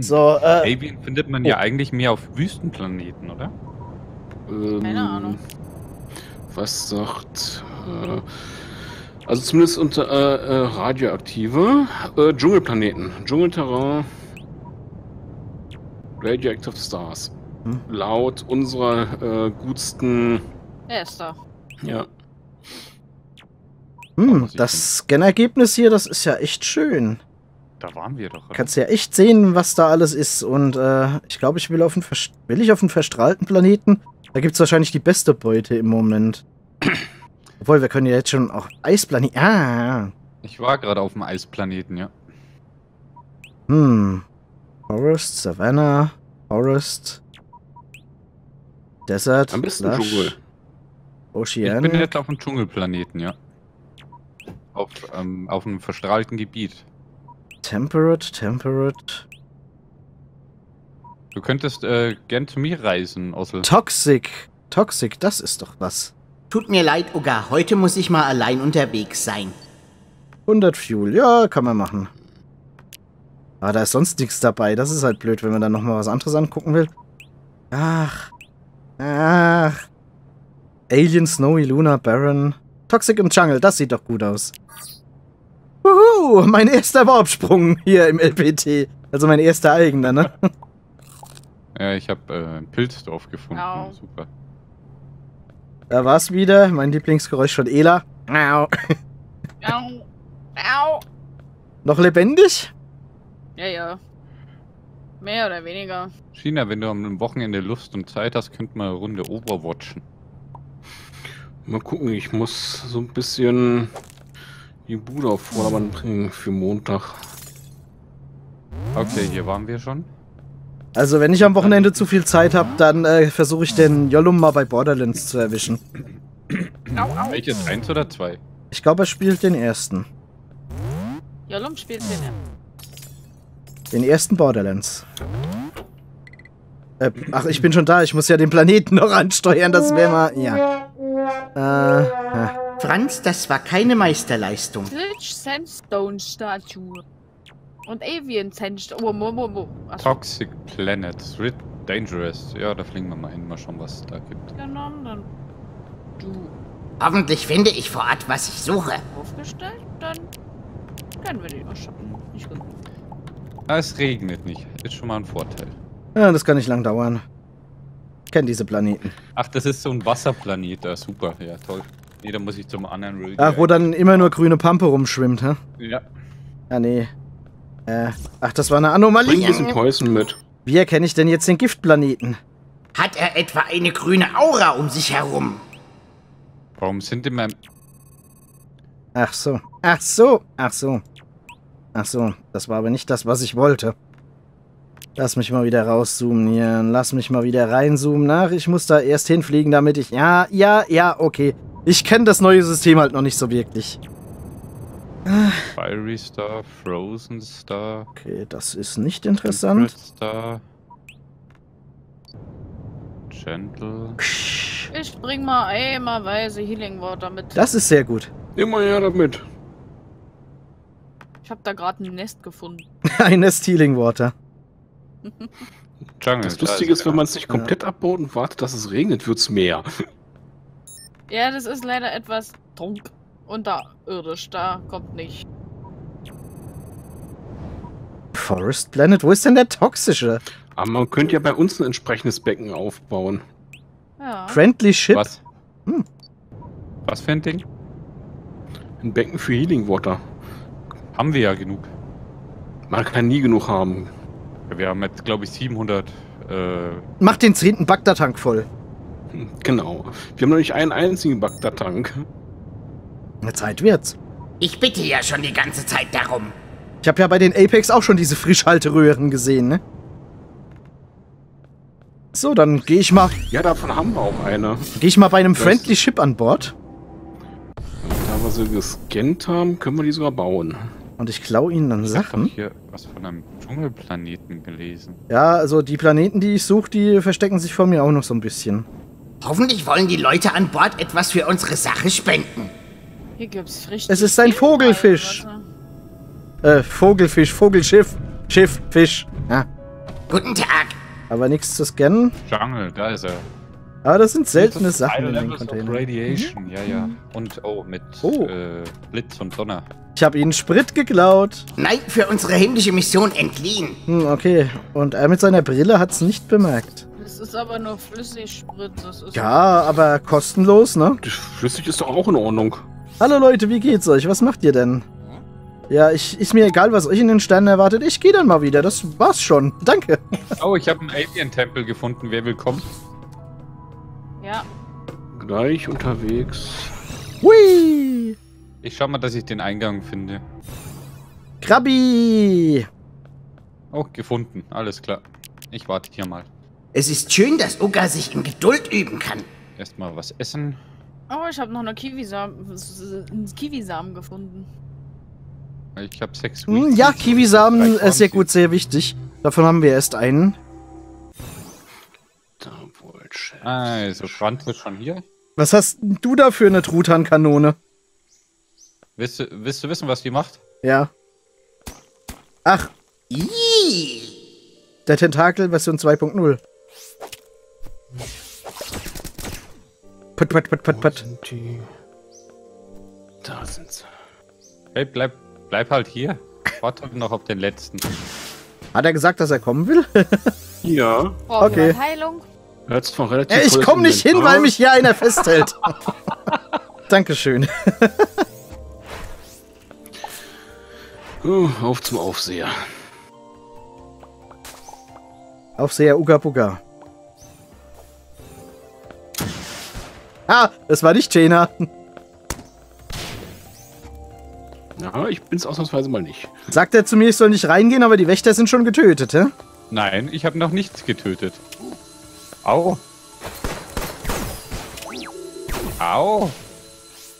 So, Avian findet man ja eigentlich mehr auf Wüstenplaneten, oder? Keine Ahnung. Was sagt... also zumindest unter radioaktive Dschungelplaneten. Dschungelterrain. Radioactive Stars. Hm? Laut unserer gutsten... Esther. Ja. Hm, das Scannergebnis hier, das ist ja echt schön. Da waren wir doch. Kannst ja echt sehen, was da alles ist. Und ich glaube, ich will auf einen verstrahlten Planeten. Da gibt es wahrscheinlich die beste Beute im Moment. Obwohl, wir können ja jetzt schon auch Eisplaneten... Ah! Ich war gerade auf dem Eisplaneten, ja. Hm. Forest, Savannah, Forest, Desert, am besten Dschungel. Oceanic. Ich bin jetzt auf dem Dschungelplaneten, ja. Auf einem verstrahlten Gebiet. Temperate, temperate. Du könntest gern zu mir reisen, Ossel. Toxic. Toxic, das ist doch was. Tut mir leid, Uga. Heute muss ich mal allein unterwegs sein. 100 Fuel. Ja, kann man machen. Aber da ist sonst nichts dabei. Das ist halt blöd, wenn man dann nochmal was anderes angucken will. Ach. Ach. Alien, Snowy, Lunar, Baron. Toxic im Jungle. Das sieht doch gut aus. Wuhu, mein erster Warpsprung hier im LPT. Also mein erster eigener, ne? Ja, ich habe Pilzdorf gefunden. Au. Super. Da war's wieder. Mein Lieblingsgeräusch von Ela. Au. Au. Au. Noch lebendig? Ja, ja. Mehr oder weniger. Sheena, wenn du am Wochenende Lust und Zeit hast, könnt mal eine Runde Overwatchen. Mal gucken, ich muss so ein bisschen die Bude auf Vordermann bringen für Montag. Okay, hier waren wir schon. Also wenn ich am Wochenende zu viel Zeit habe, dann versuche ich den Yolum mal bei Borderlands zu erwischen. Welches? 1 oder 2? Ich glaube, er spielt den ersten. Yolum spielt den ersten. Den ersten Borderlands. Ach, ich bin schon da. Ich muss ja den Planeten noch ansteuern. Das wäre mal... Ja. Ja. Franz, das war keine Meisterleistung. Twitch Sandstone Statue. Und Avian Sandstone. Toxic Planets. Red Dangerous. Ja, da fliegen wir mal hin. Mal schauen, was es da gibt. Hoffentlich finde ich vor Ort, was ich suche. Aufgestellt, dann können wir den mal schaffen. Es regnet nicht. Ist schon mal ein Vorteil. Ja, das kann nicht lang dauern. Ich kenne diese Planeten. Ach, das ist so ein Wasserplanet. Ja, super. Ja, toll. Nee, da muss ich zum anderen Rüdiger. Ach, wo dann immer nur grüne Pampe rumschwimmt, hä? Ja. Ah, nee. Ach, das war eine Anomalie. Bring diesen Päusen mit. Wie erkenne ich denn jetzt den Giftplaneten? Hat er etwa eine grüne Aura um sich herum? Warum sind immer... Ach so. Ach so. Ach so. Ach so. Das war aber nicht das, was ich wollte. Lass mich mal wieder rauszoomen hier. Lass mich mal wieder reinzoomen. Ach, ich muss da erst hinfliegen, damit ich... Ja, ja, ja, okay. Ich kenne das neue System halt noch nicht so wirklich. Fiery Star, Frozen Star. Okay, das ist nicht interessant. Star. Gentle. Ich bring mal eimerweise Healing Water mit. Das ist sehr gut. Immer ja damit. Ich habe da gerade ein Nest gefunden. Ein Nest Healing Water. Jungle, das Lustige ist, wenn man es nicht komplett abbaut und wartet, dass es regnet, wird's mehr. Ja, das ist leider etwas trunk unterirdisch, da kommt nicht. Forest Planet, wo ist denn der toxische? Aber man könnte ja bei uns ein entsprechendes Becken aufbauen. Ja. Friendly Ship? Was? Hm. Was für ein Ding? Ein Becken für Healing Water. Haben wir ja genug. Man kann nie genug haben. Wir haben jetzt, glaube ich, 700... Mach den 10. Bacta-Tank voll. Genau. Wir haben noch nicht einen einzigen Bacta-Tank. Eine Zeit wird's. Ich bitte ja schon die ganze Zeit darum. Ich habe ja bei den Apex auch schon diese Frischhalteröhren gesehen, ne? So, dann gehe ich mal... Ja, davon haben wir auch eine. Gehe ich mal bei einem Friendly Ship an Bord. Da wir sie gescannt haben, können wir die sogar bauen. Und ich klaue ihnen dann Sachen. Ich hab hier was von einem Dschungelplaneten gelesen. Ja, also die Planeten, die ich suche, die verstecken sich vor mir auch noch so ein bisschen. Hoffentlich wollen die Leute an Bord etwas für unsere Sache spenden. Hier gibt's frisch. Es ist ein Vogelfisch. Vogelfisch, Vogelschiff, Schiff, Fisch. Ja. Guten Tag. Aber nichts zu scannen. Jungle, da ist er. Aber das sind seltene Sachen in den Containern. Radiation, ja, ja. Und, oh, mit Blitz und Donner. Ich habe Ihnen Sprit geklaut. Nein, für unsere himmlische Mission entliehen. Hm, okay. Und er mit seiner Brille hat's nicht bemerkt. Das ist aber nur Flüssigsprit. Das ist ja, aber kostenlos, ne? Flüssig ist doch auch in Ordnung. Hallo Leute, wie geht's euch? Was macht ihr denn? Ja, ist mir egal, was euch in den Sternen erwartet. Ich gehe dann mal wieder. Das war's schon. Danke. Oh, ich habe einen Avian-Tempel gefunden. Wer will kommen? Ja. Gleich unterwegs. Hui! Ich schau mal, dass ich den Eingang finde. Krabbi! Oh, gefunden. Alles klar. Ich warte hier mal. Es ist schön, dass Uga sich in Geduld üben kann. Erstmal was essen. Oh, ich habe noch einen Kiwisamen gefunden. Ich habe 6. Ja, Kiwisamen ist sehr gut, sehr wichtig. Davon haben wir erst einen. Also, Franz ist schon hier. Was hast du da für eine Truthahn-Kanone? Willst du wissen, was die macht? Ja. Ach. Iii. Der Tentakel Version 2.0. Put, put, put, put, put. Da sind sie. Hey, bleib halt hier. Warte noch auf den letzten. Hat er gesagt, dass er kommen will? Ja. Okay. Heilung. Ich komme nicht hin, weil mich hier einer festhält. Dankeschön. Auf zum Aufseher. Aufseher Uga Buga. Ah, das war nicht Jena. Na, ich bin's ausnahmsweise mal nicht. Sagt er zu mir, ich soll nicht reingehen, aber die Wächter sind schon getötet, hä? Nein, ich habe noch nichts getötet. Au. Au.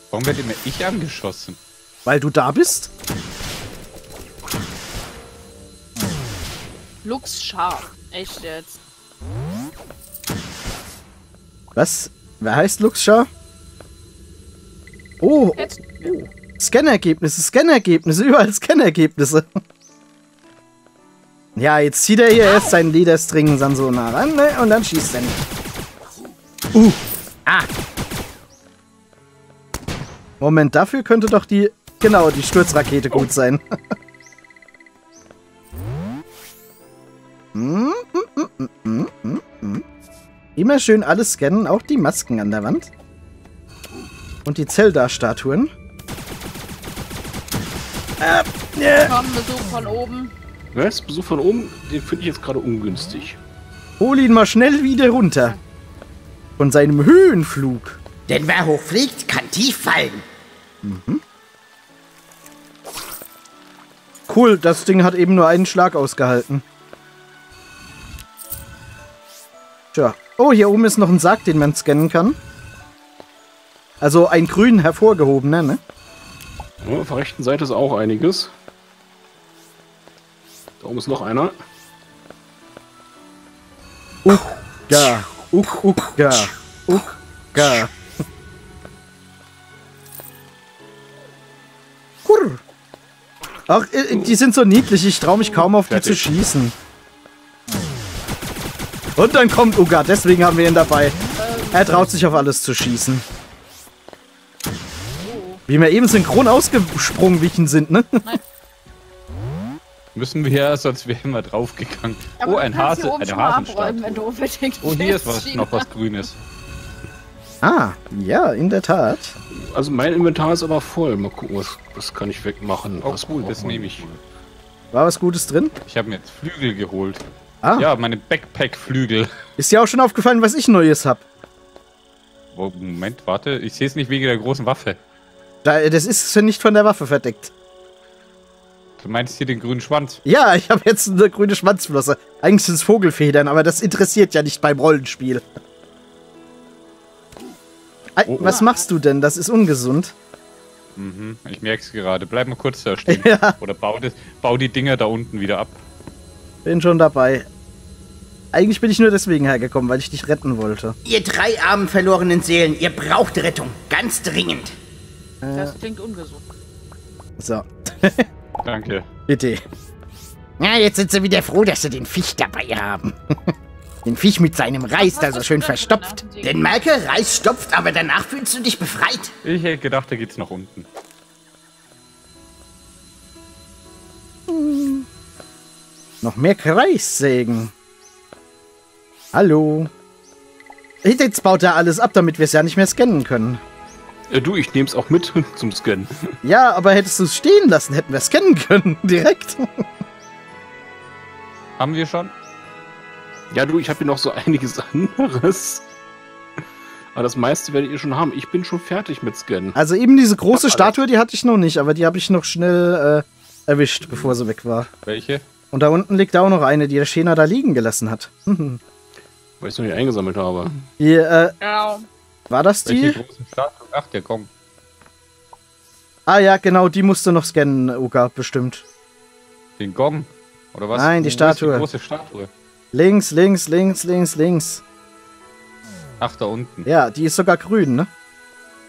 Warum wird immer ich angeschossen? Weil du da bist? Lux scharf. Echt jetzt. Was? Wer heißt Lux scharf? Oh. Scannergebnisse, Scannergebnisse, überall Scannergebnisse. Ja, jetzt zieht er hier erst seinen Lederstring so nah ran, ne? Und dann schießt er nicht. Ah. Moment, dafür könnte doch die... Genau, die Sturzrakete gut sein. Immer schön alles scannen, auch die Masken an der Wand. Und die Zelda-Statuen. Willkommen, Besuch von oben. Was? Besuch von oben, den finde ich jetzt gerade ungünstig. Hol ihn mal schnell wieder runter. Von seinem Höhenflug. Denn wer hochfliegt, kann tief fallen. Mhm. Cool, das Ding hat eben nur einen Schlag ausgehalten. Tja. Oh, hier oben ist noch ein Sarg, den man scannen kann. Also ein grün hervorgehobener, ne? Ja, auf der rechten Seite ist auch einiges. Da oben ist noch einer. Uga. Uga. Uga. Ach, die sind so niedlich, ich traue mich kaum auf die zu schießen. Und dann kommt Uga, deswegen haben wir ihn dabei. Er traut sich auf alles zu schießen. Wie wir eben synchron ausgesprungen wichen sind, ne? Nein. Müssen wir ja, sonst wären wir draufgegangen. Aber oh, ein Hase, eine Hasenstatue. Oh, hier ist was, noch was Grünes. Ah, ja, in der Tat. Also mein Inventar ist aber voll. Mal gucken, was kann ich wegmachen. Oh, cool, das nehme ich. War was Gutes drin? Ich habe mir jetzt Flügel geholt. Ah. Ja, meine Backpack-Flügel. Ist dir auch schon aufgefallen, was ich Neues habe? Oh, Moment, warte. Ich sehe es nicht wegen der großen Waffe. Das ist nicht von der Waffe verdeckt. Du meinst hier den grünen Schwanz? Ja, ich habe jetzt eine grüne Schwanzflosse. Eigentlich sind es Vogelfedern, aber das interessiert ja nicht beim Rollenspiel. Was machst du denn? Das ist ungesund. Mhm, ich merke es gerade. Bleib mal kurz da stehen. Ja. Oder bau die Dinger da unten wieder ab. Bin schon dabei. Eigentlich bin ich nur deswegen hergekommen, weil ich dich retten wollte. Ihr drei armen verlorenen Seelen, ihr braucht Rettung. Ganz dringend. Das klingt ungesund. So. Danke. Bitte. Na, jetzt sind sie wieder froh, dass sie den Fisch dabei haben. Den Fisch mit seinem Reis, da so schön verstopft. Den Malke, Reis stopft, aber danach fühlst du dich befreit. Ich hätte gedacht, da geht's nach unten. Hm. Noch mehr Kreissägen. Hallo. Jetzt baut er alles ab, damit wir es ja nicht mehr scannen können. Du, ich nehme es auch mit zum Scannen. Ja, aber hättest du es stehen lassen, hätten wir scannen können, direkt. Haben wir schon? Ja, du, ich habe hier noch so einiges anderes. Aber das meiste werdet ihr schon haben. Ich bin schon fertig mit Scannen. Also eben diese große Statue, die hatte ich noch nicht, aber die habe ich noch schnell erwischt, bevor sie weg war. Welche? Und da unten liegt auch noch eine, die der Sheena da liegen gelassen hat. Weil ich es noch nicht eingesammelt habe. Die, war das die? Welche große Statue? Ach, der kommt. Ah ja, genau, die musst du noch scannen, Uga, bestimmt. Den Gong? Oder was? Nein, die Statue. Die große Statue. Links, links, links, links, links. Ach, da unten. Ja, die ist sogar grün, ne?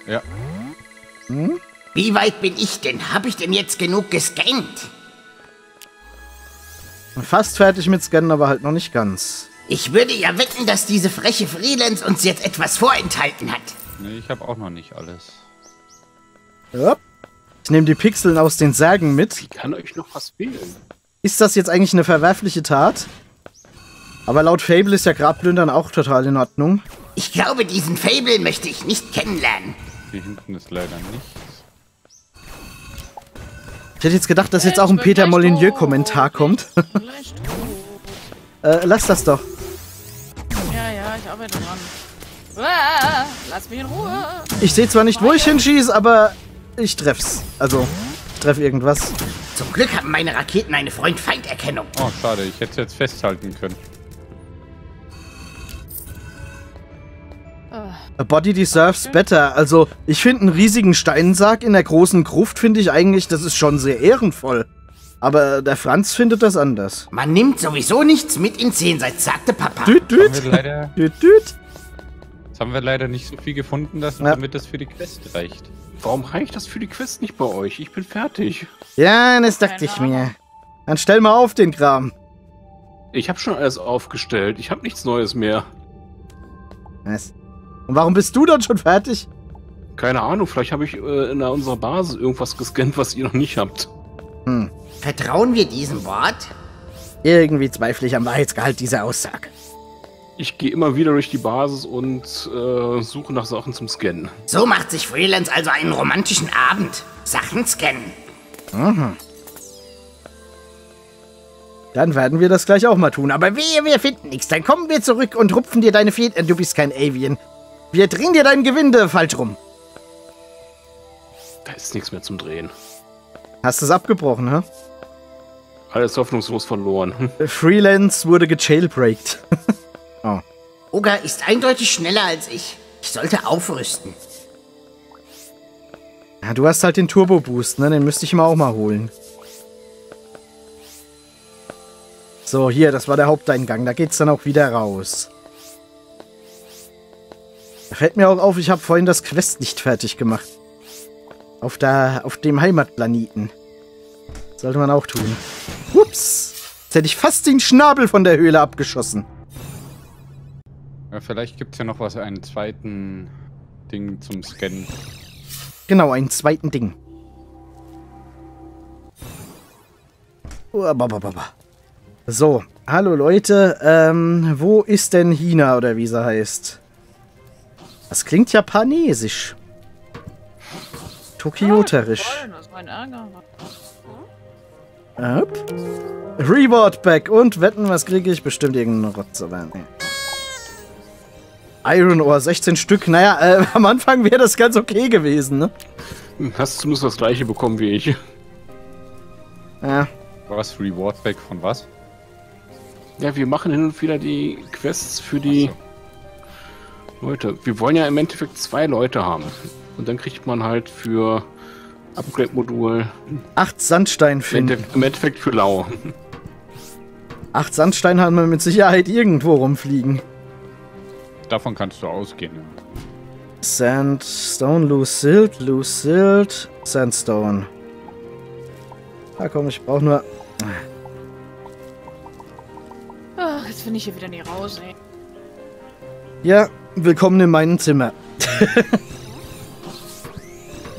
Ja. Hm? Wie weit bin ich denn? Habe ich denn jetzt genug gescannt? Fast fertig mit Scannen, aber halt noch nicht ganz. Ich würde ja wetten, dass diese freche Freelance uns jetzt etwas vorenthalten hat. Nee, ich habe auch noch nicht alles. Ja. Ich nehme die Pixeln aus den Särgen mit. Wie kann euch noch was fehlen? Ist das jetzt eigentlich eine verwerfliche Tat? Aber laut Fable ist ja Grabplündern auch total in Ordnung. Ich glaube, diesen Fable möchte ich nicht kennenlernen. Hier hinten ist leider nichts. Ich hätte jetzt gedacht, dass jetzt auch ein Peter Molyneux-Kommentar kommt. Lass das doch. Ja, ja, ich arbeite dran. Uah, lass mich in Ruhe. Ich sehe zwar nicht, wo ich hinschieße, aber ich treff's. Also, ich treffe irgendwas. Zum Glück haben meine Raketen eine Freund-Feind-Erkennung. Oh, schade, ich hätte es jetzt festhalten können. A body deserves better. Also, ich finde einen riesigen Steinsarg in der großen Gruft, finde ich eigentlich, das ist schon sehr ehrenvoll. Aber der Franz findet das anders. Man nimmt sowieso nichts mit ins Jenseits, sagte Papa. Düt, düt. Jetzt haben wir leider nicht so viel gefunden, dass, damit das für die Quest reicht. Warum reicht das für die Quest nicht bei euch? Ich bin fertig. Ja, das dachte ich mir. Dann stell mal auf den Kram. Ich habe schon alles aufgestellt. Ich habe nichts Neues mehr. Was? Und warum bist du dann schon fertig? Keine Ahnung, vielleicht habe ich in unserer Basis irgendwas gescannt, was ihr noch nicht habt. Hm. Vertrauen wir diesem Wort? Irgendwie zweifle ich am Wahrheitsgehalt dieser Aussage. Ich gehe immer wieder durch die Basis und suche nach Sachen zum Scannen. So macht sich Freelance also einen romantischen Abend. Sachen scannen. Mhm. Dann werden wir das gleich auch mal tun. Aber wehe, wir finden nichts. Dann kommen wir zurück und rupfen dir deine Federn. Du bist kein Avian. Wir drehen dir dein Gewinde falsch rum. Da ist nichts mehr zum Drehen. Hast du es abgebrochen, hä? Alles hoffnungslos verloren. Freelance wurde gejailbreakt. Oh. Uga ist eindeutig schneller als ich. Ich sollte aufrüsten. Ja, du hast halt den Turbo-Boost, ne? Den müsste ich mir auch mal holen. So, hier, das war der Haupteingang. Da geht's dann auch wieder raus. Fällt mir auch auf, ich habe vorhin das Quest nicht fertig gemacht. Auf dem Heimatplaneten. Sollte man auch tun. Ups! Jetzt hätte ich fast den Schnabel von der Höhle abgeschossen. Ja, vielleicht gibt es ja noch was, einen zweiten Ding zum Scannen. Genau, einen zweiten Ding. So, hallo Leute. Wo ist denn China oder wie sie heißt? Das klingt japanesisch. Tokioterisch. Reward Pack. Und wetten, was kriege ich? Bestimmt irgendeinen Rotz. Iron Ore, 16 Stück. Naja, am Anfang wäre das ganz okay gewesen, ne? Hast du zumindest das gleiche bekommen wie ich. Ja. Was? Reward Pack von was? Ja, wir machen hin und wieder die Quests für die Leute. Wir wollen ja im Endeffekt 2 Leute haben. Und dann kriegt man halt für Upgrade-Modul 8 Sandstein finden. Im Endeffekt für lau. 8 Sandstein haben wir mit Sicherheit irgendwo rumfliegen. Davon kannst du ausgehen. Ja. Sandstone, Lucid, Lucid, Sandstone. Da komm, ich brauche nur Ach, jetzt finde ich hier wieder nie raus, ey. Ja, willkommen in meinem Zimmer.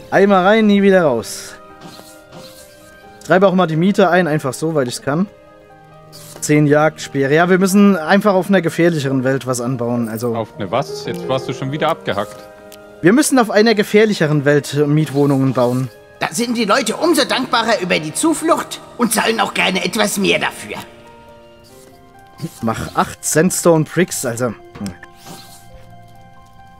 Einmal rein, nie wieder raus. Treibe auch mal die Miete ein, einfach so, weil ich es kann. 10 Jagdspeere. Ja, wir müssen einfach auf einer gefährlicheren Welt was anbauen. Also auf eine was? Jetzt warst du schon wieder abgehackt. Wir müssen auf einer gefährlicheren Welt Mietwohnungen bauen. Da sind die Leute umso dankbarer über die Zuflucht und zahlen auch gerne etwas mehr dafür. Mach 8 Sandstone Bricks, also.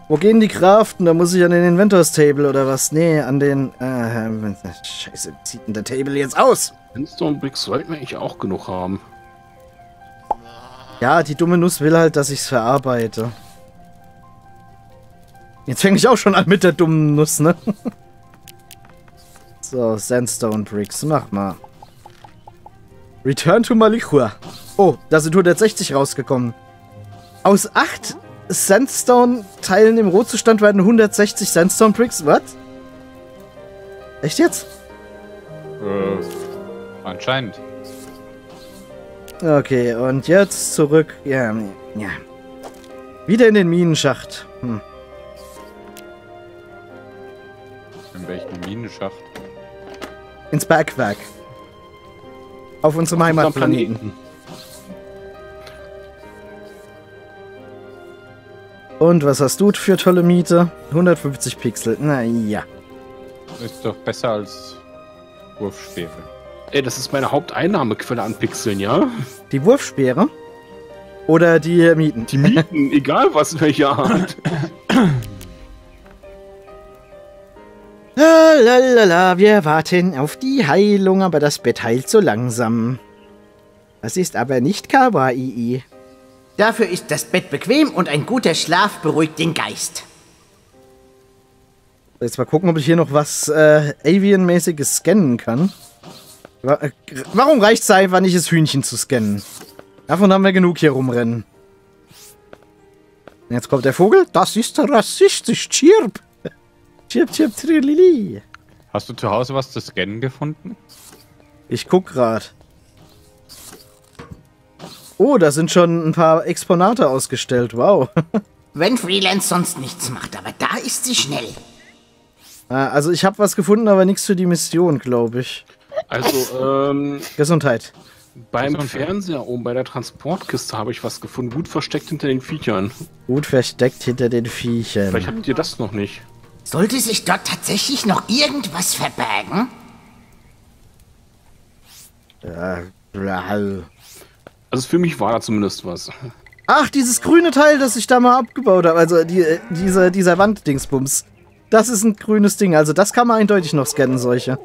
Wo gehen die Craften? Da muss ich an den Inventors Table oder was? Nee, an den. Scheiße, wie sieht denn der Table jetzt aus? Sandstone Bricks sollten wir eigentlich auch genug haben. Ja, die dumme Nuss will halt, dass ich's verarbeite. Jetzt fange ich auch schon an mit der dummen Nuss, ne? So, Sandstone Bricks, mach mal. Return to Malichua. Oh, da sind 160 rausgekommen. Aus 8 Sandstone-Teilen im Rohzustand werden 160 Sandstone Bricks. Was? Echt jetzt? Anscheinend. Okay, und jetzt zurück. Ja, ja. Wieder in den Minenschacht. Hm. In welchen Minenschacht? Ins Bergwerk. Auf unserem Heimatplaneten. Und was hast du für tolle Miete? 150 Pixel. Naja. Ist doch besser als Wurfspeere. Ey, das ist meine Haupteinnahmequelle an Pixeln, ja? Die Wurfspeere? Oder die Mieten? Die Mieten, egal was in welcher Art. Lalalala, wir warten auf die Heilung, aber das Bett heilt so langsam. Das ist aber nicht kawaii. Dafür ist das Bett bequem und ein guter Schlaf beruhigt den Geist. Jetzt mal gucken, ob ich hier noch was Avian-mäßiges scannen kann. Warum reicht es einfach nicht, das Hühnchen zu scannen? Davon haben wir genug hier rumrennen. Jetzt kommt der Vogel. Das ist rassistisch. Chirp. Chirp, chirp, trilili. Hast du zu Hause was zu scannen gefunden? Ich guck grad. Oh, da sind schon ein paar Exponate ausgestellt. Wow. Wenn Freelance sonst nichts macht, aber da ist sie schnell. Also ich habe was gefunden, aber nichts für die Mission, glaube ich. Also, Gesundheit. Beim Fernseher oben bei der Transportkiste habe ich was gefunden. Gut versteckt hinter den Viechern. Gut versteckt hinter den Viechern. Vielleicht habt ihr das noch nicht. Sollte sich dort tatsächlich noch irgendwas verbergen? Also für mich war da zumindest was. Ach, dieses grüne Teil, das ich da mal abgebaut habe. Also dieser Wanddingsbums. Das ist ein grünes Ding. Also das kann man eindeutig noch scannen, solche.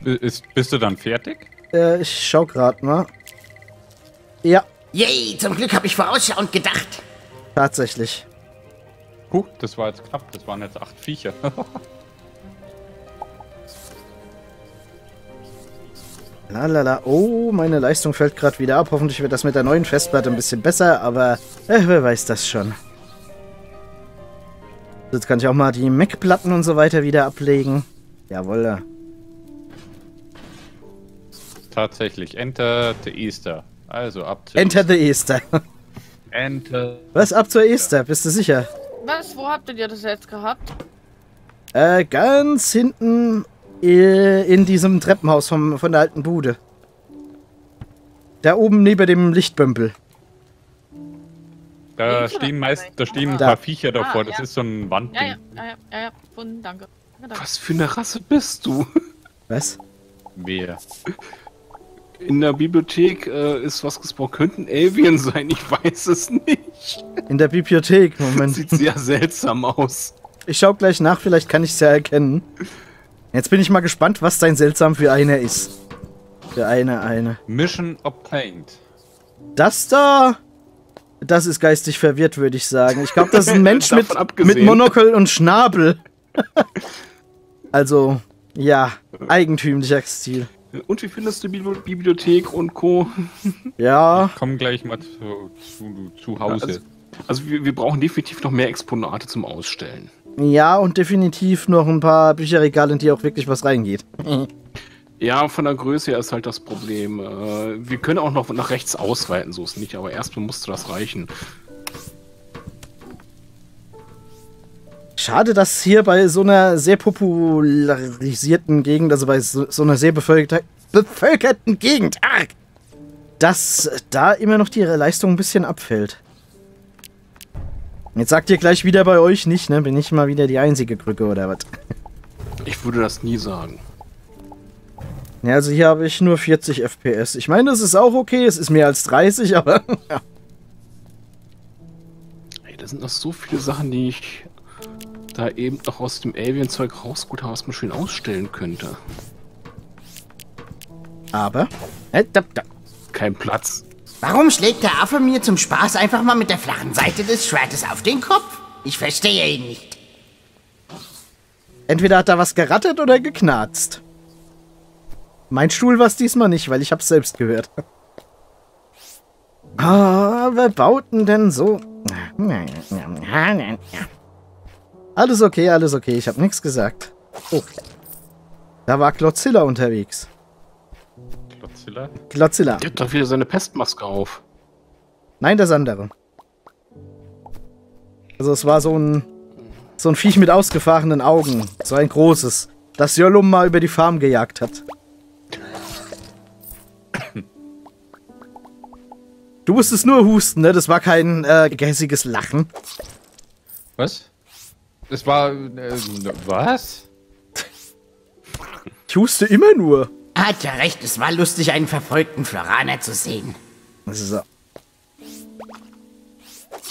Bist du dann fertig? Ich schau grad mal. Ja. Yay, zum Glück habe ich vorausschauend gedacht. Tatsächlich. Huh, das war jetzt knapp. Das waren jetzt 8 Viecher. Lalala. Oh, meine Leistung fällt gerade wieder ab. Hoffentlich wird das mit der neuen Festplatte ein bisschen besser, aber wer weiß das schon. Jetzt kann ich auch mal die Mac-Platten und so weiter wieder ablegen. Jawohl. Tatsächlich. Enter the Easter. Also ab zur Enter the Easter. Enter. Was? Ab zur Easter? Bist du sicher? Was? Wo habt ihr das jetzt gehabt? Ganz hinten in diesem Treppenhaus von der alten Bude. Da oben neben dem Lichtbümpel. Da stehen ein paar Viecher davor. Das ist so ein Wandding. Ja. Danke. Was für eine Rasse bist du? Was? Wer? In der Bibliothek ist was gesprochen. Könnten Avian sein, ich weiß es nicht. In der Bibliothek, Moment. Sieht sehr seltsam aus. Ich schau gleich nach, vielleicht kann ich es ja erkennen. Jetzt bin ich mal gespannt, was dein seltsam für einer ist. Für eine. Mission obtained. Das da? Das ist geistig verwirrt, würde ich sagen. Ich glaube, das ist ein Mensch mit Monokel und Schnabel. Also, ja, eigentümlicher Stil. Und wie findest du Bibliothek und Co.? Ja. Ich komm gleich mal zu Hause. Also wir brauchen definitiv noch mehr Exponate zum Ausstellen. Ja, und definitiv noch ein paar Bücherregale, in die auch wirklich was reingeht. Ja, von der Größe her ist halt das Problem. Wir können auch noch nach rechts ausweiten, so ist nicht, aber erstmal musste das reichen. Schade, dass hier bei so einer sehr popularisierten Gegend, also bei so einer sehr bevölkerten Gegend, dass da immer noch die Leistung ein bisschen abfällt. Jetzt sagt ihr gleich wieder bei euch nicht, ne? Bin ich mal wieder die einzige Krücke oder was? Ich würde das nie sagen. Ja, also hier habe ich nur 40 FPS. Ich meine, das ist auch okay, es ist mehr als 30, aber... Ja. Ey, da sind noch so viele Sachen, die ich da eben noch aus dem Avian-Zeug rausgut habe, was man schön ausstellen könnte. Aber... Kein Platz. Warum schlägt der Affe mir zum Spaß einfach mal mit der flachen Seite des Schwertes auf den Kopf? Ich verstehe ihn nicht. Entweder hat er was gerattert oder geknarzt. Mein Stuhl war es diesmal nicht, weil ich hab's selbst gehört. Ah, wer baut denn so? Alles okay, alles okay. Ich hab nichts gesagt. Oh. Da war Glotzilla unterwegs. Glotzilla? Glotzilla. Der hat doch wieder seine Pestmaske auf. Nein, das andere. Also es war so ein Viech mit ausgefahrenen Augen. So ein großes. Das Yolum mal über die Farm gejagt hat. Du musstest nur husten, ne? Das war kein gehässiges Lachen. Was? Das war... was? Ich huste immer nur. Hat ja recht, es war lustig, einen verfolgten Floraner zu sehen. So.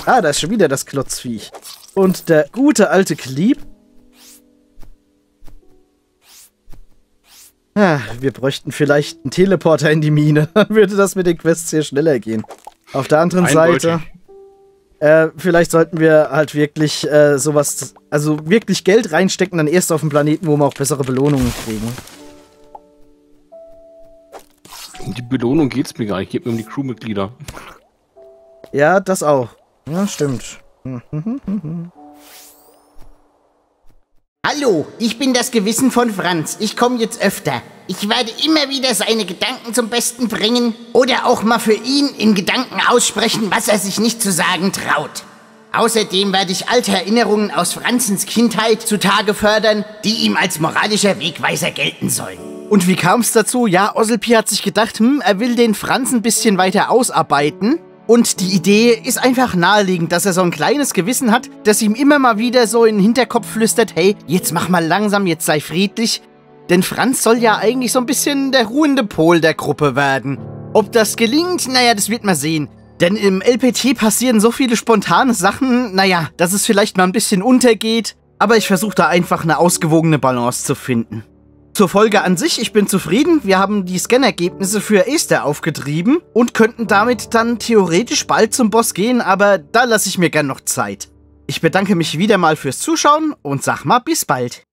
Ah, da ist schon wieder das Klotzviech. Und der gute alte Klieb. Ah, wir bräuchten vielleicht einen Teleporter in die Mine. Dann würde das mit den Quests hier schneller gehen. Auf der anderen Seite... vielleicht sollten wir halt wirklich sowas... Also wirklich Geld reinstecken, dann erst auf den Planeten, wo wir auch bessere Belohnungen kriegen. Um die Belohnung geht's mir gar nicht. Geht mir um die Crewmitglieder. Ja, das auch. Ja, stimmt. Hallo, ich bin das Gewissen von Franz. Ich komme jetzt öfter. Ich werde immer wieder seine Gedanken zum Besten bringen oder auch mal für ihn in Gedanken aussprechen, was er sich nicht zu sagen traut. Außerdem werde ich alte Erinnerungen aus Franzens Kindheit zutage fördern, die ihm als moralischer Wegweiser gelten sollen. Und wie kam es dazu? Ja, Osselpi hat sich gedacht, er will den Franz ein bisschen weiter ausarbeiten. Und die Idee ist einfach naheliegend, dass er so ein kleines Gewissen hat, das ihm immer mal wieder so in den Hinterkopf flüstert, hey, jetzt mach mal langsam, jetzt sei friedlich. Denn Franz soll ja eigentlich so ein bisschen der ruhende Pol der Gruppe werden. Ob das gelingt, naja, das wird man sehen. Denn im LPT passieren so viele spontane Sachen, naja, dass es vielleicht mal ein bisschen untergeht. Aber ich versuche da einfach eine ausgewogene Balance zu finden. Zur Folge an sich, ich bin zufrieden, wir haben die Scannergebnisse für Esther aufgetrieben und könnten damit dann theoretisch bald zum Boss gehen, aber da lasse ich mir gern noch Zeit. Ich bedanke mich wieder mal fürs Zuschauen und sag mal bis bald.